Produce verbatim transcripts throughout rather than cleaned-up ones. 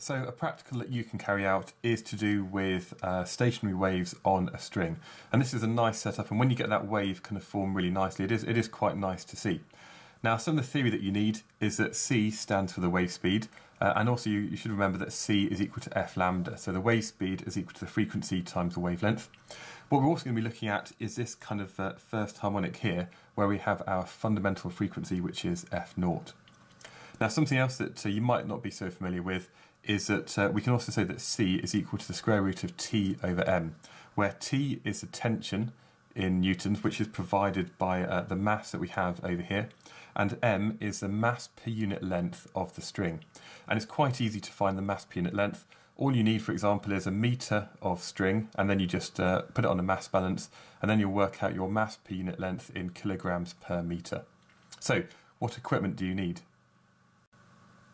So a practical that you can carry out is to do with uh, stationary waves on a string. And this is a nice setup, and when you get that wave kind of form really nicely, it is, it is quite nice to see. Now, some of the theory that you need is that C stands for the wave speed, uh, and also you, you should remember that C is equal to F lambda, so the wave speed is equal to the frequency times the wavelength. What we're also going to be looking at is this kind of uh, first harmonic here, where we have our fundamental frequency, which is F naught. Now, something else that uh, you might not be so familiar with is that uh, we can also say that C is equal to the square root of T over M, where T is the tension in newtons, which is provided by uh, the mass that we have over here, and M is the mass per unit length of the string. And it's quite easy to find the mass per unit length. All you need, for example, is a metre of string, and then you just uh, put it on a mass balance, and then you'll work out your mass per unit length in kilograms per metre. So, what equipment do you need?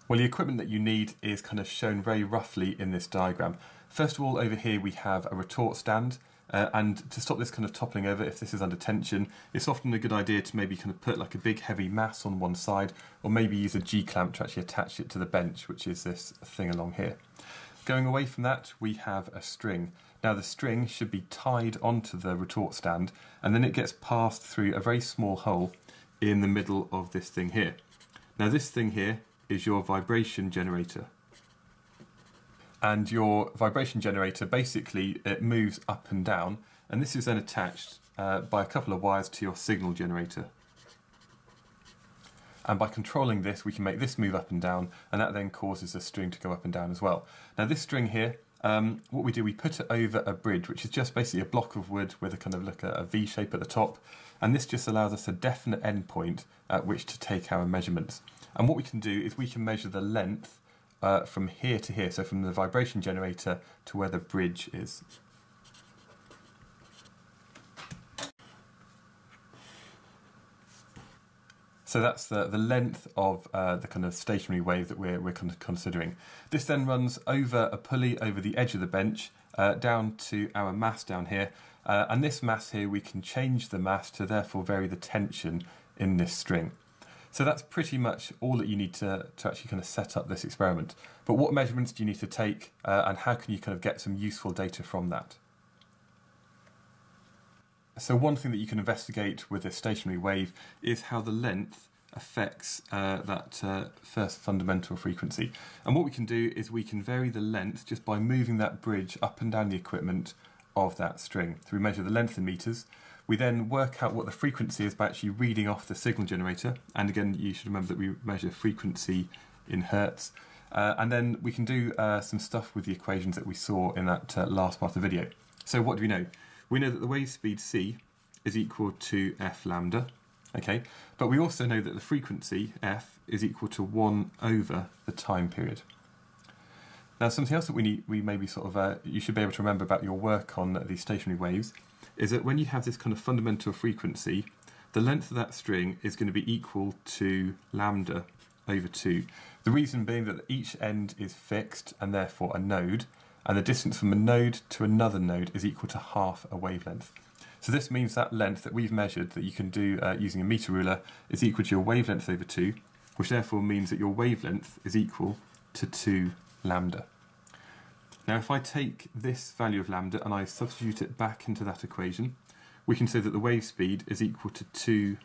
Well, the equipment that you need is kind of shown very roughly in this diagram. First of all, over here we have a retort stand, uh, and to stop this kind of toppling over if this is under tension, it's often a good idea to maybe kind of put like a big heavy mass on one side, or maybe use a G-clamp to actually attach it to the bench, which is this thing along here. Going away from that, we have a string. Now, the string should be tied onto the retort stand, and then it gets passed through a very small hole in the middle of this thing here. Now, this thing here is your vibration generator. And your vibration generator, basically, it moves up and down, and this is then attached uh, by a couple of wires to your signal generator. And by controlling this, we can make this move up and down, and that then causes the string to go up and down as well. Now, this string here, um, what we do, we put it over a bridge, which is just basically a block of wood with a kind of like a, a V shape at the top, and this just allows us a definite endpoint at which to take our measurements. And what we can do is we can measure the length uh, from here to here, so from the vibration generator to where the bridge is. So that's the, the length of uh, the kind of stationary wave that we're, we're considering. This then runs over a pulley over the edge of the bench, uh, down to our mass down here. Uh, and this mass here, we can change the mass to therefore vary the tension in this string. So that's pretty much all that you need to, to actually kind of set up this experiment. But what measurements do you need to take, uh, and how can you kind of get some useful data from that? So one thing that you can investigate with a stationary wave is how the length affects uh, that uh, first fundamental frequency. And what we can do is we can vary the length just by moving that bridge up and down the equipment of that string. So we measure the length in meters. We then work out what the frequency is by actually reading off the signal generator. And again, you should remember that we measure frequency in hertz. Uh, and then we can do uh, some stuff with the equations that we saw in that uh, last part of the video. So what do we know? We know that the wave speed c is equal to f lambda, okay? But we also know that the frequency f is equal to one over the time period. Now, something else that we need, we maybe sort of uh, you should be able to remember about your work on these stationary waves is that when you have this kind of fundamental frequency, the length of that string is going to be equal to lambda over two. The reason being that each end is fixed and therefore a node, and the distance from a node to another node is equal to half a wavelength. So this means that length that we've measured that you can do uh, using a meter ruler is equal to your wavelength over two, which therefore means that your wavelength is equal to two lambda. Now, if I take this value of lambda and I substitute it back into that equation, we can say that the wave speed is equal to two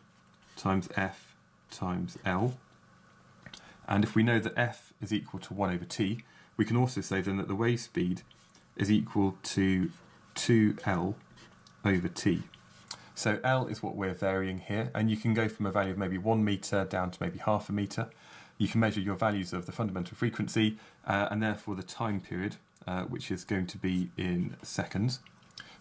times f times L. And if we know that f is equal to one over t, we can also say then that the wave speed is equal to two L over t. So L is what we're varying here, and you can go from a value of maybe one metre down to maybe half a metre. You can measure your values of the fundamental frequency uh, and therefore the time period, uh, which is going to be in seconds.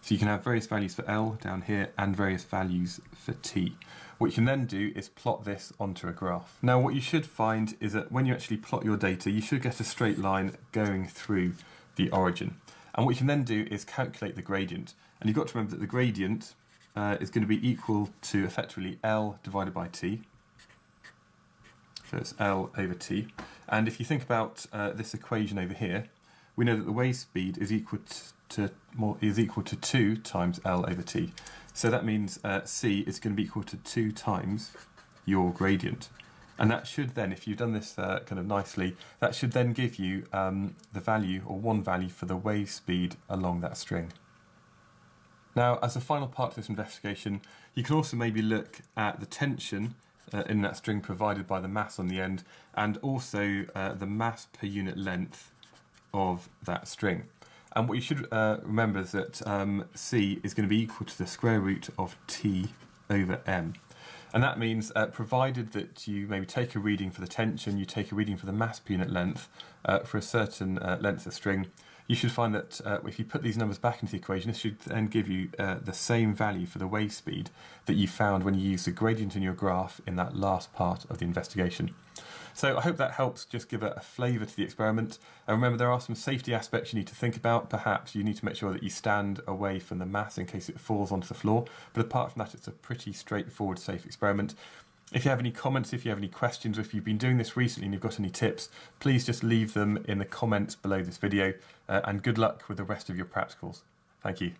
So you can have various values for L down here and various values for t. What you can then do is plot this onto a graph. Now, what you should find is that when you actually plot your data, you should get a straight line going through the origin. And what you can then do is calculate the gradient. And you've got to remember that the gradient uh, is going to be equal to effectively L divided by t. So it's L over t. And if you think about uh, this equation over here, we know that the wave speed is equal to To more, is equal to two times L over t. So that means uh, c is going to be equal to two times your gradient. And that should then, if you've done this uh, kind of nicely, that should then give you um, the value, or one value, for the wave speed along that string. Now, as a final part of this investigation, you can also maybe look at the tension uh, in that string provided by the mass on the end, and also uh, the mass per unit length of that string. And what you should uh, remember is that um, C is going to be equal to the square root of T over M. And that means, uh, provided that you maybe take a reading for the tension, you take a reading for the mass per unit length uh, for a certain uh, length of string, you should find that uh, if you put these numbers back into the equation, this should then give you uh, the same value for the wave speed that you found when you used the gradient in your graph in that last part of the investigation. So I hope that helps just give a, a flavour to the experiment. And remember, there are some safety aspects you need to think about. Perhaps you need to make sure that you stand away from the mass in case it falls onto the floor. But apart from that, it's a pretty straightforward, safe experiment. If you have any comments, if you have any questions, or if you've been doing this recently and you've got any tips, please just leave them in the comments below this video. Uh, and good luck with the rest of your practicals. Thank you.